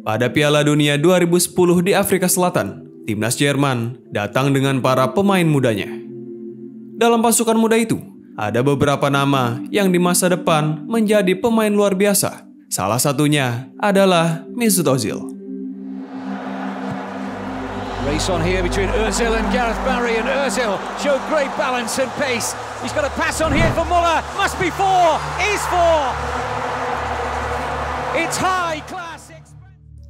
Pada Piala Dunia 2010 di Afrika Selatan, timnas Jerman datang dengan para pemain mudanya. Dalam pasukan muda itu, ada beberapa nama yang di masa depan menjadi pemain luar biasa. Salah satunya adalah Mesut Ozil. Race on here between Ozil and Gareth Barry, and Ozil showed great balance and pace. He's got a pass on here for Müller. Must be four. Is four. It's high class.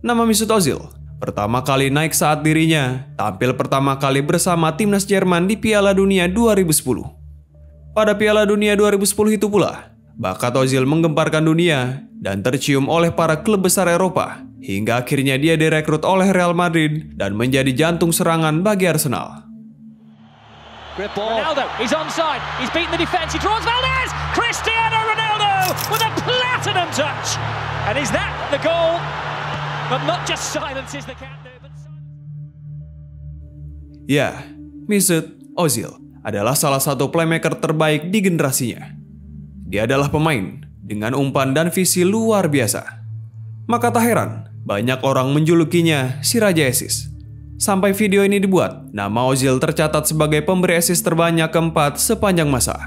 Nama Mesut Ozil pertama kali naik saat dirinya tampil pertama kali bersama timnas Jerman di Piala Dunia 2010. Pada Piala Dunia 2010 itu pula, bakat Ozil menggemparkan dunia dan tercium oleh para klub besar Eropa, hingga akhirnya dia direkrut oleh Real Madrid dan menjadi jantung serangan bagi Arsenal. Ronaldo, he's onside, he's beaten the defense, he draws Valdez, Cristiano Ronaldo with a platinum touch, and is that the goal? But not just silences the cat there, but... Ya, Mesut Ozil adalah salah satu playmaker terbaik di generasinya. Dia adalah pemain dengan umpan dan visi luar biasa. Maka tak heran, banyak orang menjulukinya si Raja Assist. Sampai video ini dibuat, nama Ozil tercatat sebagai pemberi assist terbanyak keempat sepanjang masa.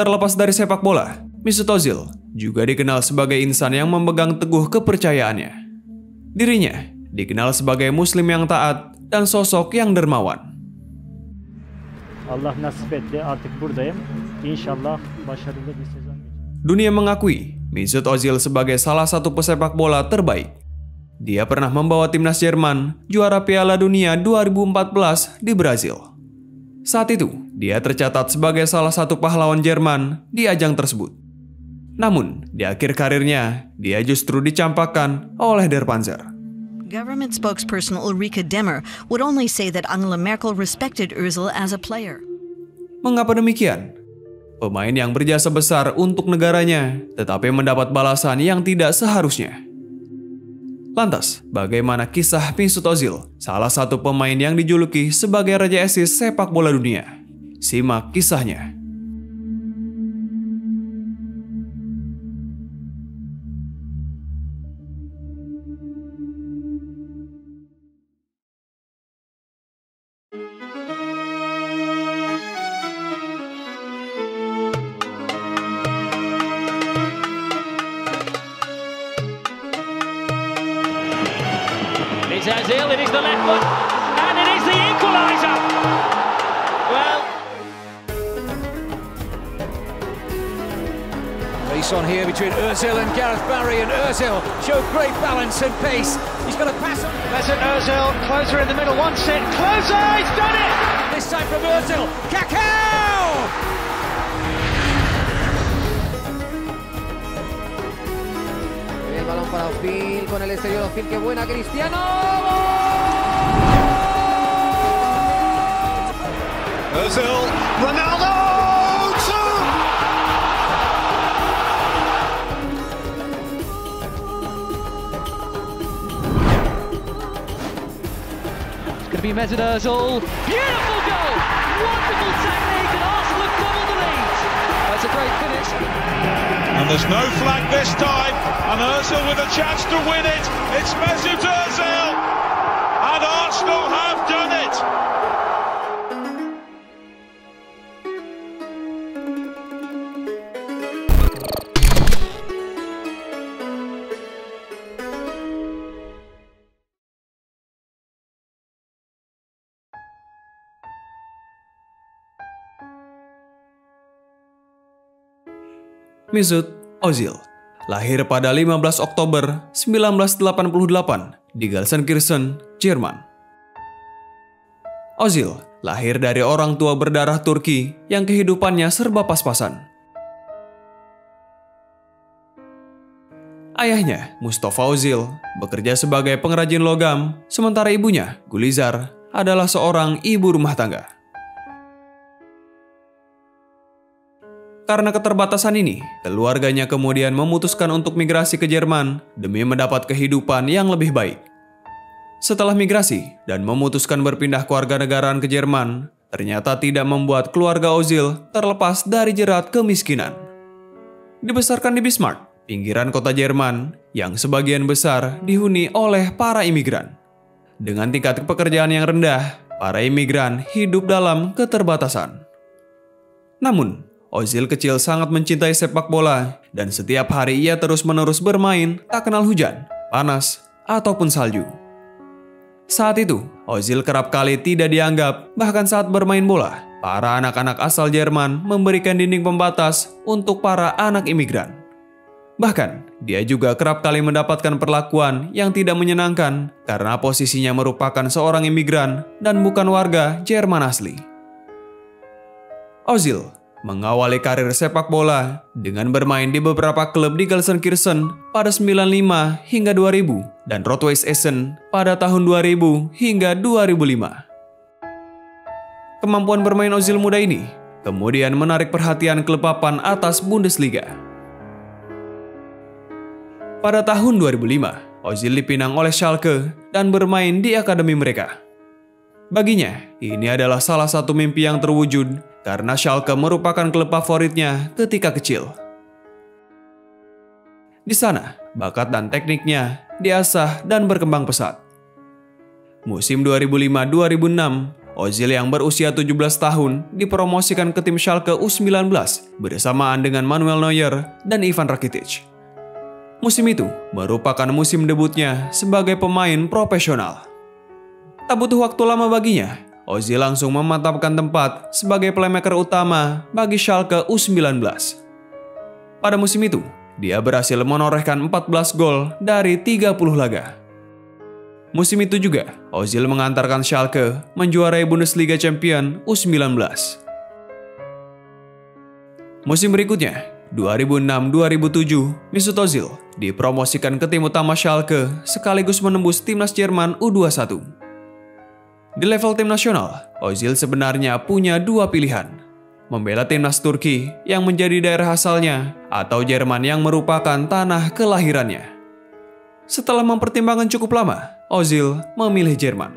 Terlepas dari sepak bola, Mesut Ozil juga dikenal sebagai insan yang memegang teguh kepercayaannya. Dirinya dikenal sebagai muslim yang taat dan sosok yang dermawan. Allah nasip etti, artık buradayım. İnşallah başarılı bir sezon. Dunia mengakui Mesut Ozil sebagai salah satu pesepak bola terbaik. Dia pernah membawa timnas Jerman juara Piala Dunia 2014 di Brazil. Saat itu, dia tercatat sebagai salah satu pahlawan Jerman di ajang tersebut. Namun, di akhir karirnya, dia justru dicampakkan oleh Der Panzer. Government spokesperson Ulrike Demmer would only say that Angela Merkel respected Ozil as a player. Mengapa demikian? Pemain yang berjasa besar untuk negaranya, tetapi mendapat balasan yang tidak seharusnya. Lantas, bagaimana kisah Mesut Ozil, salah satu pemain yang dijuluki sebagai Raja Assist sepak bola dunia? Simak kisahnya. Ozil and Gareth Barry, and Ozil showed great balance and pace. He's got a pass on. Mesut Ozil, Klose in the middle, wants it. Klose, he's done it! This time from Ozil, Kakao! El balón para Ozil, con el exterior Ozil, qué buena Cristiano! Ozil, Ronaldo! Mesut Ozil, beautiful goal, wonderful technique, and Arsenal have doubled the lead. That's a great finish. And there's no flag this time, and Ozil with a chance to win it. It's Mesut Ozil, and Arsenal have done it. Mesut Ozil lahir pada 15 Oktober 1988 di Gelsenkirchen, Jerman. Ozil lahir dari orang tua berdarah Turki yang kehidupannya serba pas-pasan. Ayahnya, Mustafa Ozil, bekerja sebagai pengrajin logam, sementara ibunya, Gulizar, adalah seorang ibu rumah tangga. Karena keterbatasan ini, keluarganya kemudian memutuskan untuk migrasi ke Jerman demi mendapat kehidupan yang lebih baik. Setelah migrasi dan memutuskan berpindah kewarganegaraan ke Jerman, ternyata tidak membuat keluarga Ozil terlepas dari jerat kemiskinan. Dibesarkan di Bismarck, pinggiran kota Jerman yang sebagian besar dihuni oleh para imigran. Dengan tingkat pekerjaan yang rendah, para imigran hidup dalam keterbatasan. Namun, Ozil kecil sangat mencintai sepak bola dan setiap hari ia terus-menerus bermain tak kenal hujan, panas, ataupun salju. Saat itu, Ozil kerap kali tidak dianggap, bahkan saat bermain bola, para anak-anak asal Jerman memberikan dinding pembatas untuk para anak imigran. Bahkan, dia juga kerap kali mendapatkan perlakuan yang tidak menyenangkan karena posisinya merupakan seorang imigran dan bukan warga Jerman asli. Ozil mengawali karir sepak bola dengan bermain di beberapa klub di Gelsenkirchen pada 95 hingga 2000 dan Rot-Weiß Essen pada tahun 2000 hingga 2005. Kemampuan bermain Ozil muda ini kemudian menarik perhatian klub papan atas Bundesliga. Pada tahun 2005, Ozil dipinang oleh Schalke dan bermain di akademi mereka. Baginya, ini adalah salah satu mimpi yang terwujud karena Schalke merupakan klub favoritnya ketika kecil. Di sana, bakat dan tekniknya diasah dan berkembang pesat. Musim 2005-2006, Ozil yang berusia 17 tahun dipromosikan ke tim Schalke U19 bersamaan dengan Manuel Neuer dan Ivan Rakitic. Musim itu merupakan musim debutnya sebagai pemain profesional. Tak butuh waktu lama baginya, Ozil langsung memantapkan tempat sebagai playmaker utama bagi Schalke U19. Pada musim itu, dia berhasil menorehkan 14 gol dari 30 laga. Musim itu juga, Ozil mengantarkan Schalke menjuarai Bundesliga Champion U19. Musim berikutnya, 2006-2007, Mesut Ozil dipromosikan ke tim utama Schalke sekaligus menembus timnas Jerman U21. Di level tim nasional, Ozil sebenarnya punya dua pilihan. Membela timnas Turki yang menjadi daerah asalnya atau Jerman yang merupakan tanah kelahirannya. Setelah mempertimbangkan cukup lama, Ozil memilih Jerman.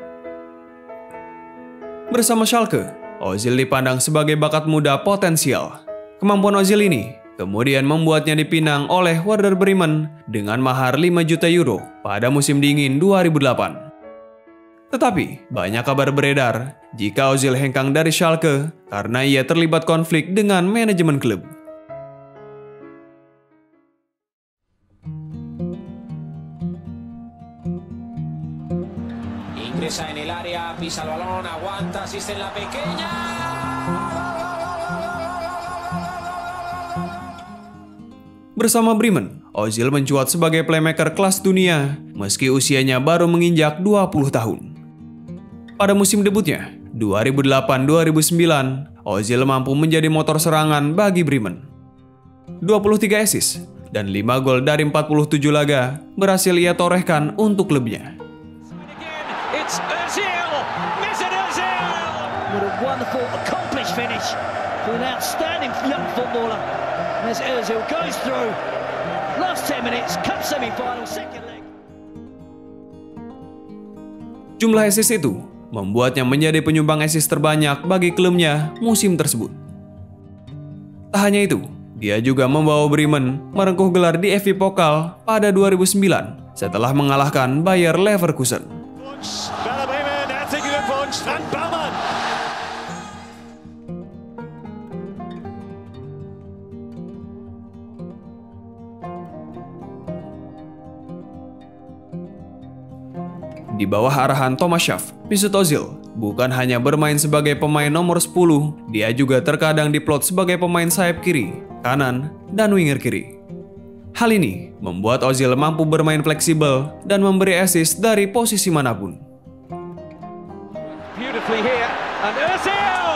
Bersama Schalke, Ozil dipandang sebagai bakat muda potensial. Kemampuan Ozil ini kemudian membuatnya dipinang oleh Werder Bremen dengan mahar 5 juta euro pada musim dingin 2008. Tetapi, banyak kabar beredar jika Ozil hengkang dari Schalke karena ia terlibat konflik dengan manajemen klub. Ingresa en el área, pisa el balón, aguanta, asiste en la pequeña. Bersama Bremen, Ozil mencuat sebagai playmaker kelas dunia meski usianya baru menginjak 20 tahun. Pada musim debutnya, 2008-2009, Ozil mampu menjadi motor serangan bagi Bremen. 23 assist dan 5 gol dari 47 laga berhasil ia torehkan untuk klubnya. Jumlah assist itu membuatnya menjadi penyumbang assist terbanyak bagi klubnya musim tersebut. Tak hanya itu, dia juga membawa Bremen merengkuh gelar DFB Pokal pada 2009 setelah mengalahkan Bayer Leverkusen. Di bawah arahan Thomas Müller, Mesut Ozil bukan hanya bermain sebagai pemain nomor 10, dia juga terkadang diplot sebagai pemain sayap kiri, kanan, dan winger kiri. Hal ini membuat Ozil mampu bermain fleksibel dan memberi assist dari posisi manapun. Beautifully here, and Ozil!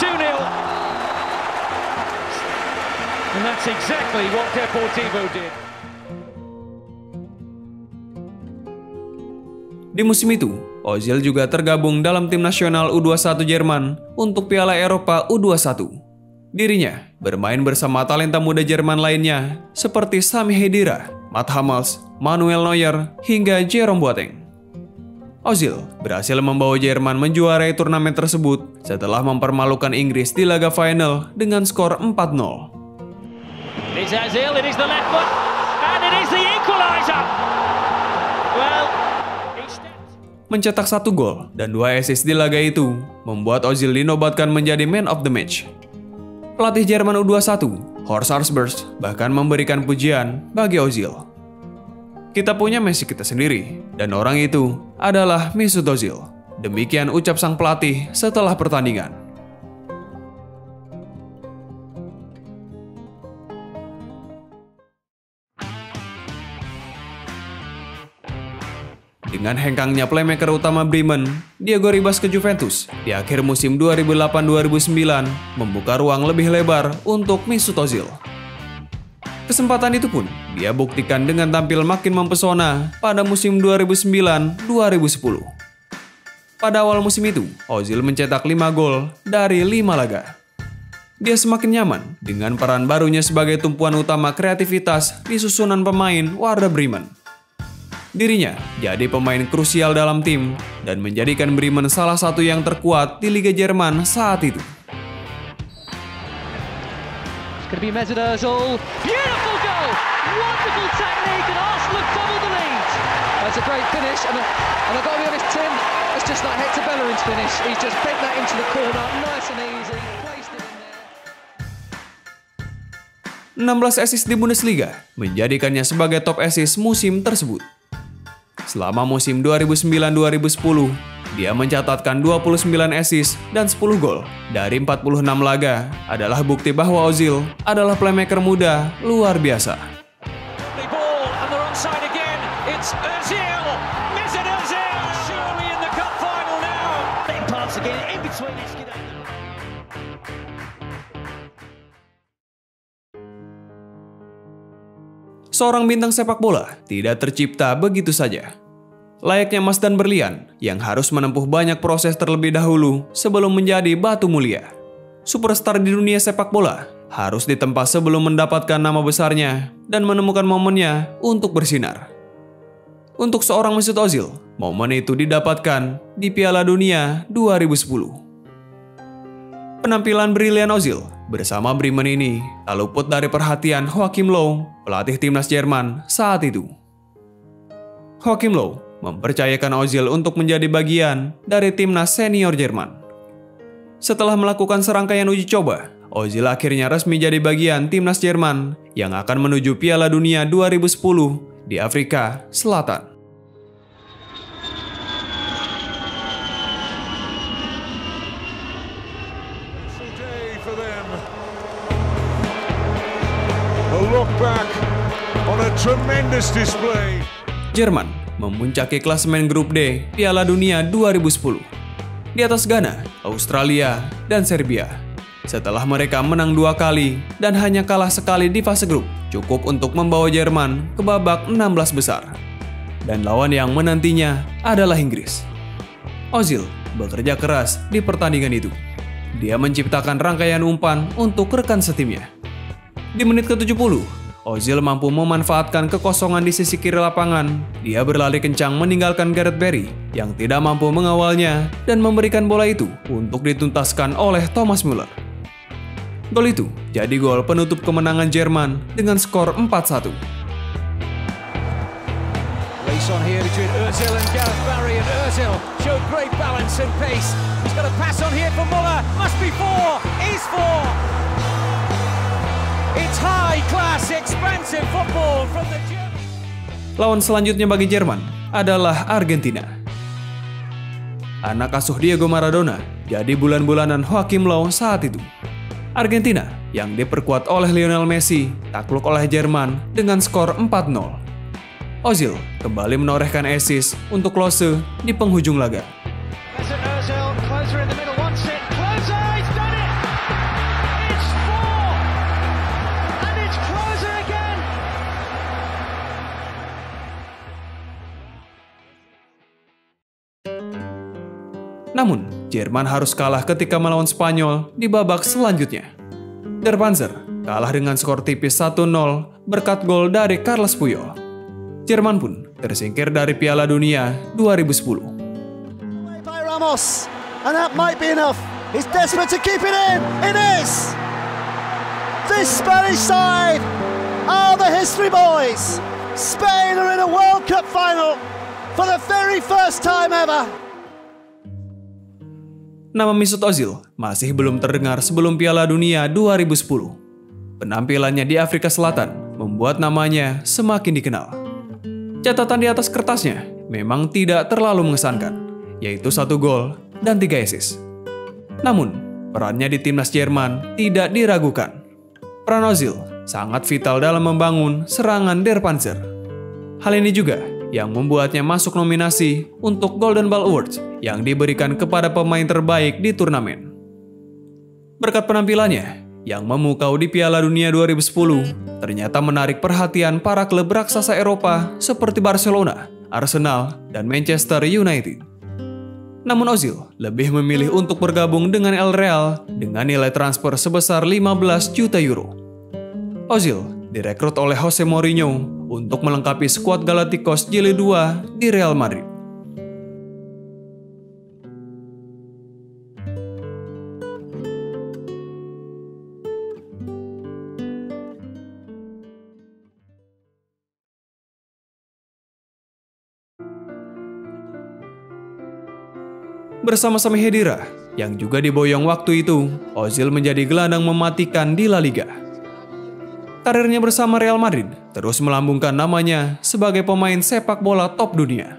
2-0. And that's exactly what Deportivo did. Di musim itu, Ozil juga tergabung dalam tim nasional U21 Jerman untuk Piala Eropa U21. Dirinya bermain bersama talenta muda Jerman lainnya seperti Sami Khedira, Matt Hummels, Manuel Neuer, hingga Jerome Boateng. Ozil berhasil membawa Jerman menjuarai turnamen tersebut setelah mempermalukan Inggris di laga final dengan skor 4-0. It's Ozil, it is the left foot, and it is the equalizer. Well, mencetak 1 gol dan 2 assist di laga itu membuat Ozil dinobatkan menjadi man of the match. Pelatih Jerman U21, Horst Harbers, bahkan memberikan pujian bagi Ozil. Kita punya Messi kita sendiri, dan orang itu adalah Mesut Ozil. Demikian ucap sang pelatih setelah pertandingan. Dengan hengkangnya playmaker utama Bremen, Diego Ribas ke Juventus di akhir musim 2008-2009 membuka ruang lebih lebar untuk Mesut Ozil. Kesempatan itu pun dia buktikan dengan tampil makin mempesona pada musim 2009-2010. Pada awal musim itu, Ozil mencetak 5 gol dari 5 laga. Dia semakin nyaman dengan peran barunya sebagai tumpuan utama kreativitas di susunan pemain Werder Bremen. Dirinya jadi pemain krusial dalam tim dan menjadikan Bremen salah satu yang terkuat di Liga Jerman saat itu. It's 16 assist di Bundesliga menjadikannya sebagai top assist musim tersebut. Selama musim 2009-2010, dia mencatatkan 29 assist dan 10 gol dari 46 laga adalah bukti bahwa Ozil adalah playmaker muda luar biasa. Seorang bintang sepak bola tidak tercipta begitu saja. Layaknya emas dan berlian yang harus menempuh banyak proses terlebih dahulu sebelum menjadi batu mulia. Superstar di dunia sepak bola harus ditempa sebelum mendapatkan nama besarnya dan menemukan momennya untuk bersinar. Untuk seorang Mesut Ozil, momen itu didapatkan di Piala Dunia 2010. Penampilan brilian Ozil bersama Bremen ini tak luput dari perhatian Joachim Löw, pelatih timnas Jerman saat itu. Joachim Löw mempercayakan Ozil untuk menjadi bagian dari timnas senior Jerman. Setelah melakukan serangkaian uji coba, Ozil akhirnya resmi jadi bagian timnas Jerman yang akan menuju Piala Dunia 2010 di Afrika Selatan. Jerman memuncaki klasemen grup D Piala Dunia 2010 di atas Ghana, Australia, dan Serbia. Setelah mereka menang 2 kali dan hanya kalah sekali di fase grup, cukup untuk membawa Jerman ke babak 16 besar. Dan lawan yang menantinya adalah Inggris. Ozil bekerja keras di pertandingan itu. Dia menciptakan rangkaian umpan untuk rekan setimnya. Di menit ke-70, Ozil mampu memanfaatkan kekosongan di sisi kiri lapangan. Dia berlari kencang meninggalkan Gareth Barry yang tidak mampu mengawalnya dan memberikan bola itu untuk dituntaskan oleh Thomas Müller. Gol itu jadi gol penutup kemenangan Jerman dengan skor 4-1. Lawan selanjutnya bagi Jerman adalah Argentina. Anak asuh Diego Maradona jadi bulan-bulanan Joachim Löw saat itu. Argentina yang diperkuat oleh Lionel Messi takluk oleh Jerman dengan skor 4-0. Ozil kembali menorehkan assist untuk Klose di penghujung laga. Namun, Jerman harus kalah ketika melawan Spanyol di babak selanjutnya. Der Panzer kalah dengan skor tipis 1-0 berkat gol dari Carles Puyol. Jerman pun tersingkir dari Piala Dunia 2010. Ramos, and that might be enough. He's desperate to keep it in. It is. This Spanish side are the history boys. Spain are in a World Cup final for the very first time ever. Nama Mesut Ozil masih belum terdengar sebelum Piala Dunia 2010. Penampilannya di Afrika Selatan membuat namanya semakin dikenal. Catatan di atas kertasnya memang tidak terlalu mengesankan, yaitu 1 gol dan 3 assist. Namun, perannya di timnas Jerman tidak diragukan. Peran Ozil sangat vital dalam membangun serangan Der Panzer. Hal ini juga yang membuatnya masuk nominasi untuk Golden Ball Awards yang diberikan kepada pemain terbaik di turnamen. Berkat penampilannya yang memukau di Piala Dunia 2010, ternyata menarik perhatian para klub raksasa Eropa seperti Barcelona, Arsenal, dan Manchester United. Namun Ozil lebih memilih untuk bergabung dengan El Real dengan nilai transfer sebesar 15 juta euro. Ozil direkrut oleh Jose Mourinho untuk melengkapi skuad Galacticos Jilid 2 di Real Madrid. Bersama-sama Hedira, yang juga diboyong waktu itu, Ozil menjadi gelandang mematikan di La Liga. Karirnya bersama Real Madrid terus melambungkan namanya sebagai pemain sepak bola top dunia.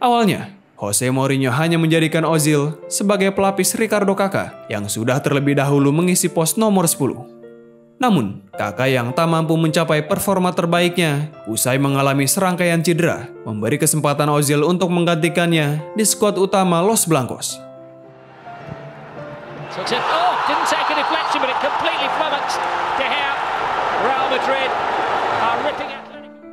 Awalnya, Jose Mourinho hanya menjadikan Ozil sebagai pelapis Ricardo Kakak yang sudah terlebih dahulu mengisi pos nomor 10. Namun, Kakak yang tak mampu mencapai performa terbaiknya usai mengalami serangkaian cedera, memberi kesempatan Ozil untuk menggantikannya di skuad utama Los Blancos.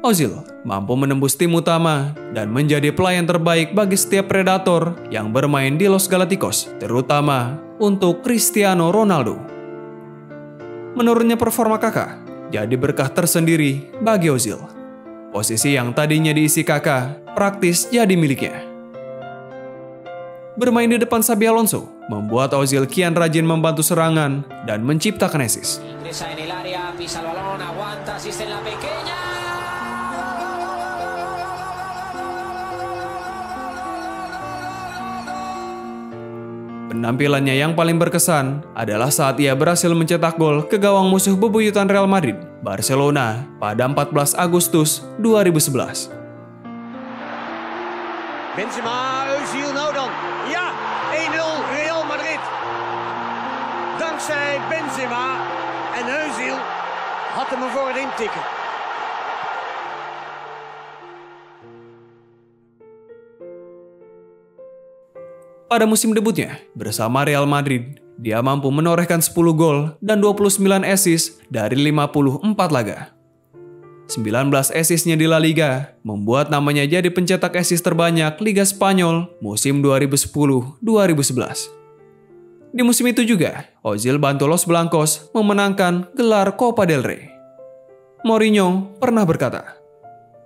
Ozil mampu menembus tim utama dan menjadi pelayan terbaik bagi setiap predator yang bermain di Los Galacticos, terutama untuk Cristiano Ronaldo. Menurunnya performa Kakak jadi berkah tersendiri bagi Ozil. Posisi yang tadinya diisi Kakak praktis jadi miliknya. Bermain di depan Xabi Alonso membuat Ozil kian rajin membantu serangan dan menciptakan assist. Penampilannya yang paling berkesan adalah saat ia berhasil mencetak gol ke gawang musuh bebuyutan Real Madrid, Barcelona, pada 14 Agustus 2011. Benzema, Ozil, nou dan. Ja, 1-0 Real Madrid. Dankzij Benzema en Ozil had hem ervoor in tikken. Pada musim debutnya, bersama Real Madrid, dia mampu menorehkan 10 gol dan 29 assist dari 54 laga. 19 assistnya di La Liga membuat namanya jadi pencetak assist terbanyak Liga Spanyol musim 2010-2011. Di musim itu juga, Ozil bantu Los Blancos memenangkan gelar Copa del Rey. Mourinho pernah berkata,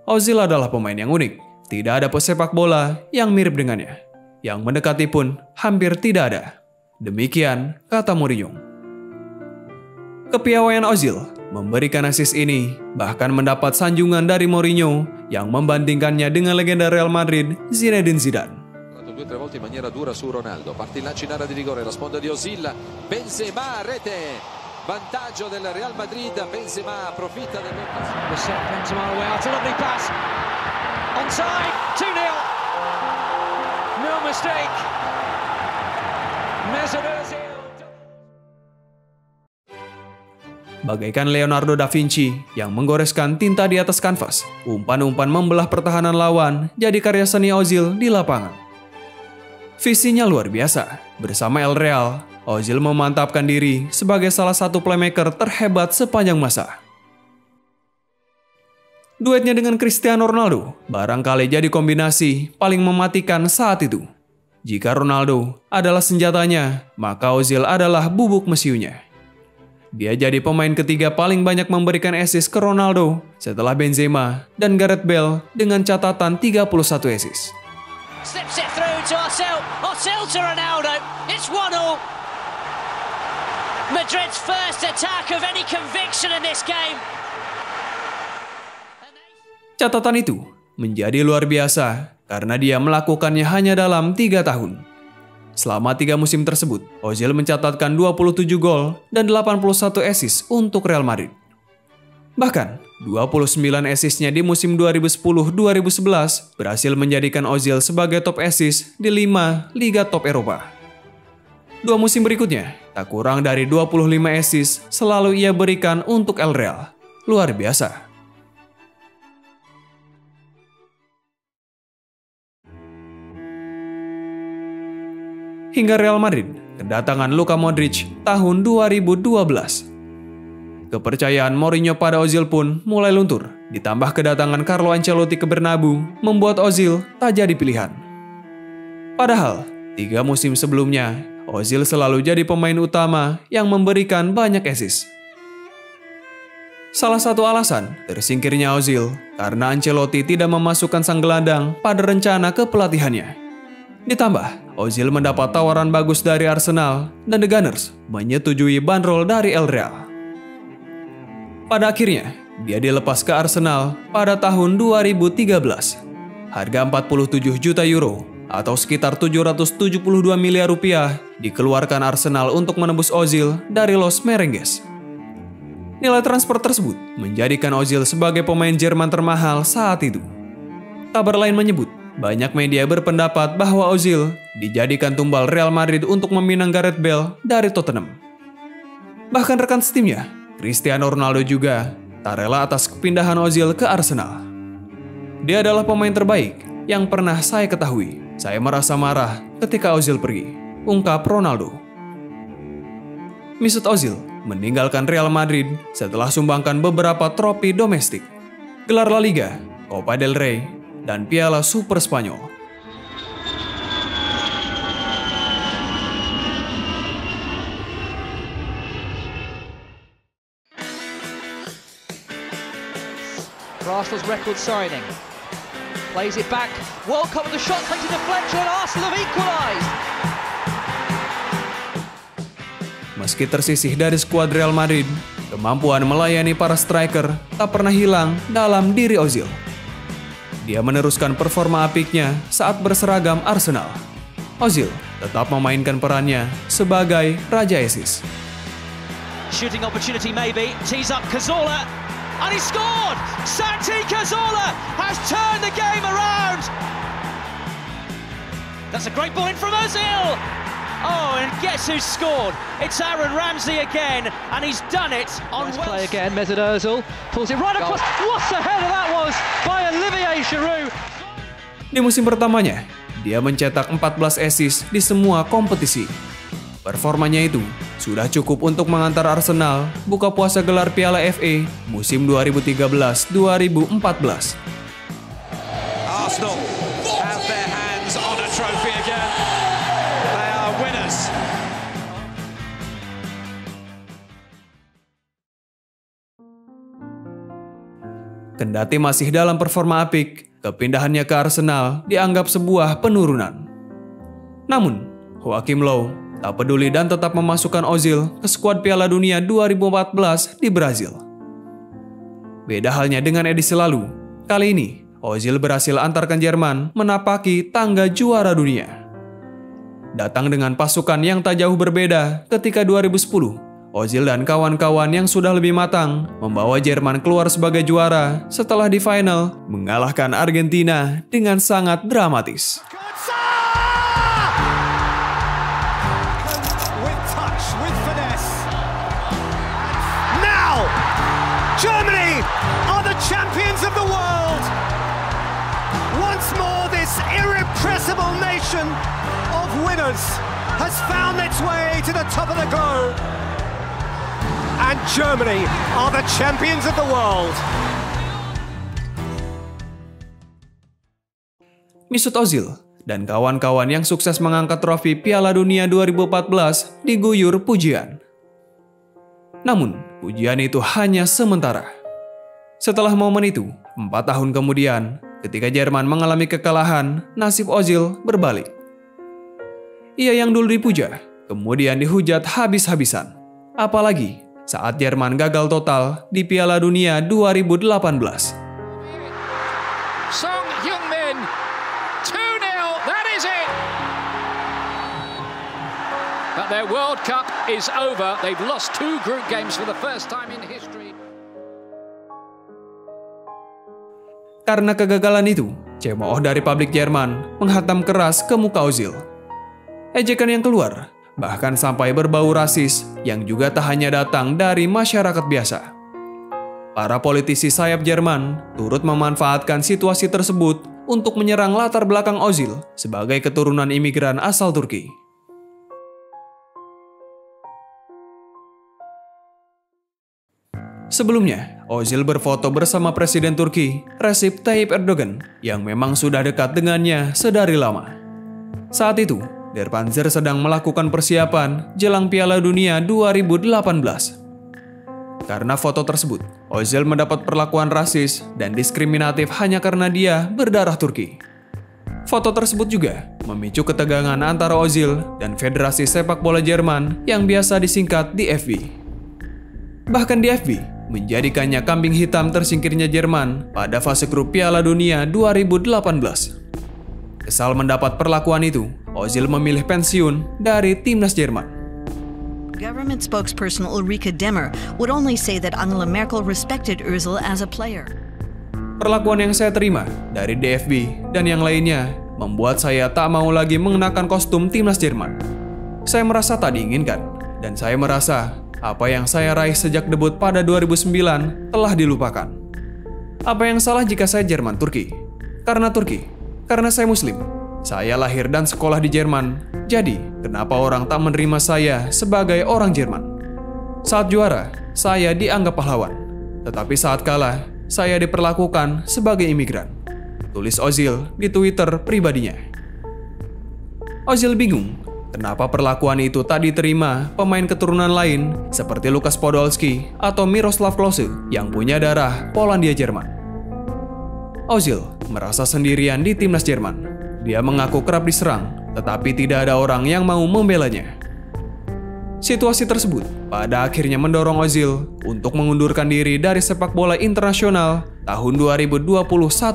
"Ozil adalah pemain yang unik, tidak ada pesepak bola yang mirip dengannya. Yang mendekati pun hampir tidak ada." Demikian kata Mourinho. Kepiawaian Ozil memberikan assist ini bahkan mendapat sanjungan dari Mourinho yang membandingkannya dengan legenda Real Madrid Zinedine Zidane. Bagaikan Leonardo da Vinci yang menggoreskan tinta di atas kanvas, umpan-umpan membelah pertahanan lawan jadi karya seni Ozil di lapangan. Visinya luar biasa. Bersama El Real, Ozil memantapkan diri sebagai salah satu playmaker terhebat sepanjang masa. Duetnya dengan Cristiano Ronaldo barangkali jadi kombinasi paling mematikan saat itu. Jika Ronaldo adalah senjatanya, maka Ozil adalah bubuk mesiunya. Dia jadi pemain ketiga paling banyak memberikan assist ke Ronaldo setelah Benzema dan Gareth Bale dengan catatan 31 assist. Slips it through to Ozil. Ozil to Ronaldo. It's 1-0. Madrid's first attack of any conviction in this game. Catatan itu menjadi luar biasa karena dia melakukannya hanya dalam 3 tahun. Selama 3 musim tersebut, Ozil mencatatkan 27 gol dan 81 assist untuk Real Madrid. Bahkan, 29 assistnya di musim 2010-2011 berhasil menjadikan Ozil sebagai top assist di 5 Liga Top Eropa. 2 musim berikutnya, tak kurang dari 25 assist selalu ia berikan untuk El Real. Luar biasa. Hingga Real Madrid kedatangan Luka Modric tahun 2012. Kepercayaan Mourinho pada Ozil pun mulai luntur, ditambah kedatangan Carlo Ancelotti ke Bernabeu membuat Ozil tak jadi pilihan. Padahal, 3 musim sebelumnya, Ozil selalu jadi pemain utama yang memberikan banyak assist. Salah satu alasan tersingkirnya Ozil karena Ancelotti tidak memasukkan sang gelandang pada rencana kepelatihannya. Ditambah, Ozil mendapat tawaran bagus dari Arsenal dan The Gunners menyetujui bandrol dari El Real. Pada akhirnya, dia dilepas ke Arsenal pada tahun 2013. Harga 47 juta euro atau sekitar 772 miliar rupiah dikeluarkan Arsenal untuk menebus Ozil dari Los Merengues. Nilai transfer tersebut menjadikan Ozil sebagai pemain Jerman termahal saat itu. Kabar lain menyebut, banyak media berpendapat bahwa Ozil dijadikan tumbal Real Madrid untuk meminang Gareth Bale dari Tottenham. Bahkan rekan setimnya, Cristiano Ronaldo juga tak rela atas kepindahan Ozil ke Arsenal. Dia adalah pemain terbaik yang pernah saya ketahui. Saya merasa marah ketika Ozil pergi, ungkap Ronaldo. Mesut Ozil meninggalkan Real Madrid setelah sumbangkan beberapa trofi domestik, gelar La Liga, Copa del Rey, dan Piala Super Spanyol. Arsenal's record signing. Plays it back. World Cup with the shot takes a deflection and Arsenal have equalised. Meski tersisih dari skuad Real Madrid, kemampuan melayani para striker tak pernah hilang dalam diri Ozil. Dia meneruskan performa apiknya saat berseragam Arsenal. Ozil tetap memainkan perannya sebagai raja assist. Shooting opportunity maybe. Tees up Cazorla. And he scored! Santi Cazorla has turned the game around! That's a great ball in from Ozil! Oh, and guess who scored? It's Aaron Ramsey again, and he's done it on nice play again, Mesut Ozil pulls it right across. What a header that was by Olivier Giroud! Di musim pertamanya, dia mencetak 14 assist di semua kompetisi. Performanya itu sudah cukup untuk mengantar Arsenal buka puasa gelar Piala FA musim 2013-2014. Arsenal have their hands on a trophy again. They are winners. Kendati masih dalam performa apik, kepindahannya ke Arsenal dianggap sebuah penurunan. Namun, Joachim Löw tak peduli dan tetap memasukkan Ozil ke skuad Piala Dunia 2014 di Brazil. Beda halnya dengan edisi lalu, kali ini Ozil berhasil antarkan Jerman menapaki tangga juara dunia. Datang dengan pasukan yang tak jauh berbeda ketika 2010, Ozil dan kawan-kawan yang sudah lebih matang membawa Jerman keluar sebagai juara setelah di final mengalahkan Argentina dengan sangat dramatis. Of winners has found its way to the top of the globe, and Germany are the champions of the world. Mesut Ozil dan kawan-kawan yang sukses mengangkat trofi Piala Dunia 2014 diguyur pujian. Namun, pujian itu hanya sementara. Setelah momen itu, 4 tahun kemudian, Ketika Jerman mengalami kekalahan, nasib Ozil berbalik. Ia yang dulu dipuja, kemudian dihujat habis-habisan. Apalagi saat Jerman gagal total di Piala Dunia 2018. Their World Cup is over. They've lost two group games for the first time in history. Karena kegagalan itu, cemooh dari publik Jerman menghantam keras ke muka Ozil. Ejekan yang keluar bahkan sampai berbau rasis yang juga tak hanya datang dari masyarakat biasa. Para politisi sayap Jerman turut memanfaatkan situasi tersebut untuk menyerang latar belakang Ozil sebagai keturunan imigran asal Turki. Sebelumnya, Ozil berfoto bersama Presiden Turki, Recep Tayyip Erdogan, yang memang sudah dekat dengannya sedari lama. Saat itu, Der Panzer sedang melakukan persiapan jelang Piala Dunia 2018. Karena foto tersebut, Ozil mendapat perlakuan rasis dan diskriminatif hanya karena dia berdarah Turki. Foto tersebut juga memicu ketegangan antara Ozil dan Federasi Sepak Bola Jerman yang biasa disingkat DFB. Bahkan DFB menjadikannya kambing hitam tersingkirnya Jerman pada fase grup Piala Dunia 2018. Kesal mendapat perlakuan itu, Ozil memilih pensiun dari timnas Jerman. Government spokesperson Ulrike Demmer would only say that Angela Merkel respected Ozil as a player. Perlakuan yang saya terima dari DFB dan yang lainnya membuat saya tak mau lagi mengenakan kostum timnas Jerman. Saya merasa tak diinginkan dan saya merasa apa yang saya raih sejak debut pada 2009 telah dilupakan. Apa yang salah jika saya Jerman Turki? Karena Turki, karena saya Muslim. Saya lahir dan sekolah di Jerman, jadi kenapa orang tak menerima saya sebagai orang Jerman? Saat juara, saya dianggap pahlawan. Tetapi saat kalah, saya diperlakukan sebagai imigran. Tulis Ozil di Twitter pribadinya. Ozil bingung. Kenapa perlakuan itu tak diterima pemain keturunan lain seperti Lukas Podolski atau Miroslav Klose yang punya darah Polandia-Jerman? Ozil merasa sendirian di timnas Jerman. Dia mengaku kerap diserang, tetapi tidak ada orang yang mau membelanya. Situasi tersebut pada akhirnya mendorong Ozil untuk mengundurkan diri dari sepak bola internasional tahun 2021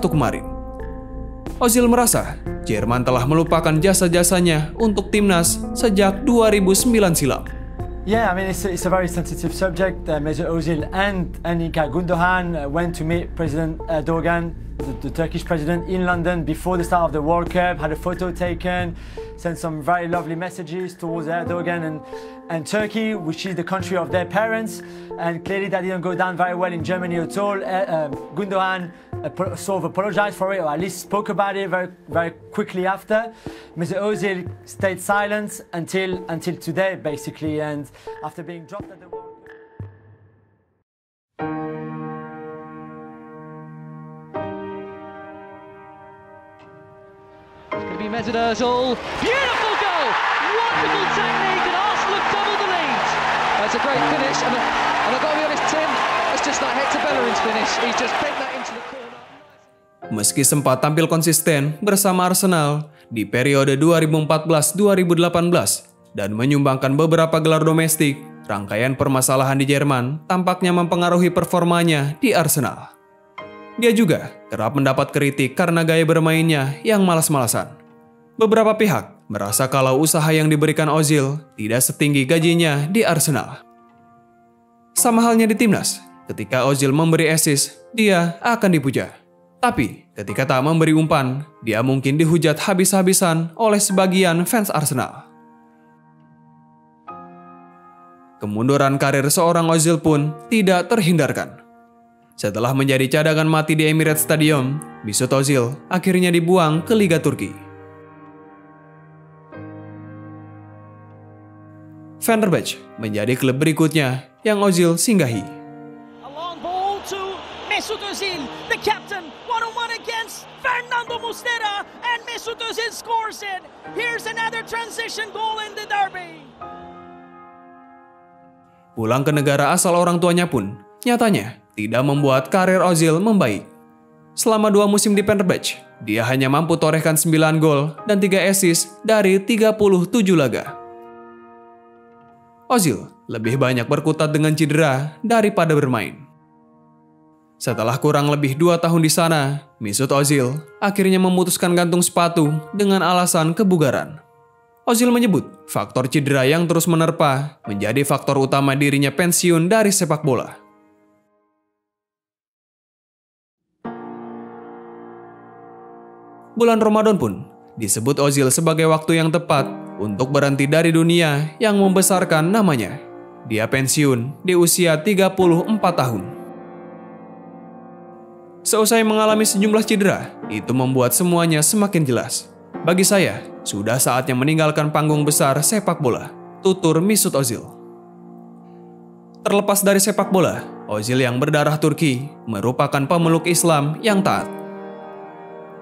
kemarin. Ozil merasa Jerman telah melupakan jasa-jasanya untuk timnas sejak 2009 silam. Yeah, I mean it's a very sensitive subject. Mesut Ozil and Ilkay Gundogan went to meet President Erdogan, the Turkish president, in London before the start of the World Cup. Had a photo taken, sent some very lovely messages towards Erdogan and Turkey, which is the country of their parents. And clearly that didn't go down very well in Germany at all. Gundogan sort of apologized for it, or at least spoke about it very quickly after. Mr. Ozil stayed silent until today, basically, and after being dropped at the World Cup. It's going to be Mesut Ozil. Beautiful goal, wonderful technique, and Arsenal have doubled the lead. That's a great finish, and I've got to be honest, Tim, that's just that head to Bellerin's finish. He's just picked that into the corner. Meski sempat tampil konsisten bersama Arsenal di periode 2014-2018 dan menyumbangkan beberapa gelar domestik, rangkaian permasalahan di Jerman tampaknya mempengaruhi performanya di Arsenal. Dia juga kerap mendapat kritik karena gaya bermainnya yang malas-malasan. Beberapa pihak merasa kalau usaha yang diberikan Ozil tidak setinggi gajinya di Arsenal. Sama halnya di timnas, ketika Ozil memberi assist, dia akan dipuja. Tapi, ketika tak memberi umpan, dia mungkin dihujat habis-habisan oleh sebagian fans Arsenal. Kemunduran karir seorang Ozil pun tidak terhindarkan. Setelah menjadi cadangan mati di Emirates Stadium, Mesut Ozil akhirnya dibuang ke Liga Turki. Fenerbahçe menjadi klub berikutnya yang Ozil singgahi. A long ball to Mesut Ozil, the captain. Pulang ke negara asal orang tuanya pun nyatanya tidak membuat karir Ozil membaik. Selama 2 musim di Fenerbahçe, dia hanya mampu torehkan 9 gol dan 3 assist dari 37 laga. Ozil lebih banyak berkutat dengan cedera daripada bermain. Setelah kurang lebih 2 tahun di sana, Mesut Ozil akhirnya memutuskan gantung sepatu dengan alasan kebugaran. Ozil menyebut faktor cedera yang terus menerpa menjadi faktor utama dirinya pensiun dari sepak bola. Bulan Ramadan pun disebut Ozil sebagai waktu yang tepat untuk berhenti dari dunia yang membesarkan namanya. Dia pensiun di usia 34 tahun. Seusai mengalami sejumlah cedera, itu membuat semuanya semakin jelas. Bagi saya, sudah saatnya meninggalkan panggung besar sepak bola, tutur Mesut Ozil. Terlepas dari sepak bola, Ozil yang berdarah Turki merupakan pemeluk Islam yang taat.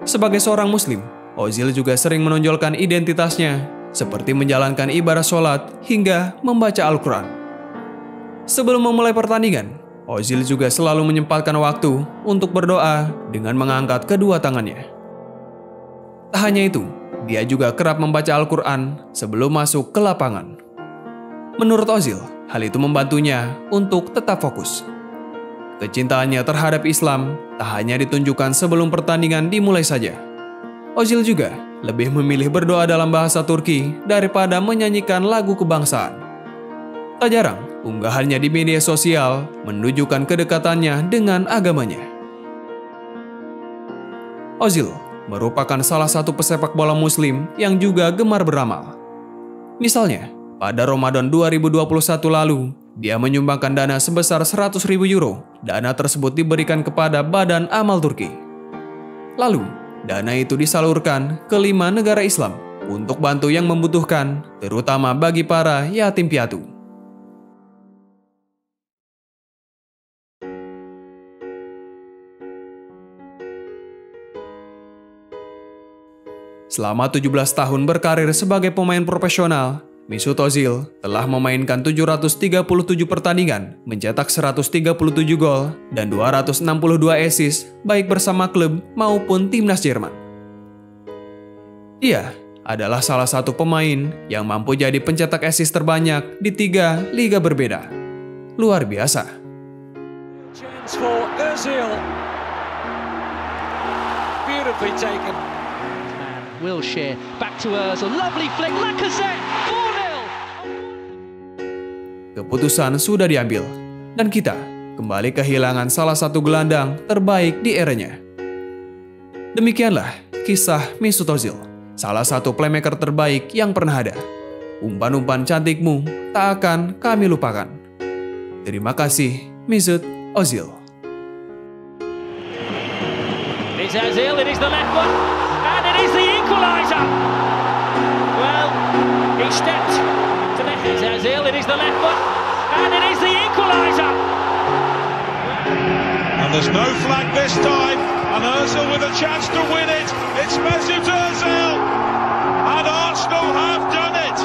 Sebagai seorang muslim, Ozil juga sering menonjolkan identitasnya seperti menjalankan ibadah sholat hingga membaca Al-Quran. Sebelum memulai pertandingan, Ozil juga selalu menyempatkan waktu untuk berdoa dengan mengangkat kedua tangannya. Tak hanya itu, dia juga kerap membaca Al-Quran sebelum masuk ke lapangan. Menurut Ozil, hal itu membantunya untuk tetap fokus. Kecintaannya terhadap Islam tak hanya ditunjukkan sebelum pertandingan dimulai saja. Ozil juga lebih memilih berdoa dalam bahasa Turki daripada menyanyikan lagu kebangsaan. Tak jarang, unggahannya di media sosial menunjukkan kedekatannya dengan agamanya. Ozil merupakan salah satu pesepak bola muslim yang juga gemar beramal. Misalnya, pada Ramadan 2021 lalu, dia menyumbangkan dana sebesar 100.000 euro. Dana tersebut diberikan kepada Badan Amal Turki. Lalu, dana itu disalurkan ke 5 negara Islam untuk bantu yang membutuhkan, terutama bagi para yatim piatu. Selama 17 tahun berkarir sebagai pemain profesional, Mesut Ozil telah memainkan 737 pertandingan, mencetak 137 gol dan 262 assist baik bersama klub maupun timnas Jerman. Dia adalah salah satu pemain yang mampu jadi pencetak assist terbanyak di 3 liga berbeda. Luar biasa. Beautifully taken. Wilshere back to Ozil, lovely flick, Lacazette. Keputusan sudah diambil, dan kita kembali kehilangan salah satu gelandang terbaik di eranya. Demikianlah kisah Mesut Ozil, salah satu playmaker terbaik yang pernah ada. Umpan-umpan cantikmu tak akan kami lupakan. Terima kasih, Mesut Ozil. It's Ozil, it is the left one, and it is the equalizer. Well, he stepped. It's Ozil, it is the left foot, and it is the equaliser. And there's no flag this time, and Ozil with a chance to win it. It's Mesut Ozil, and Arsenal have done it.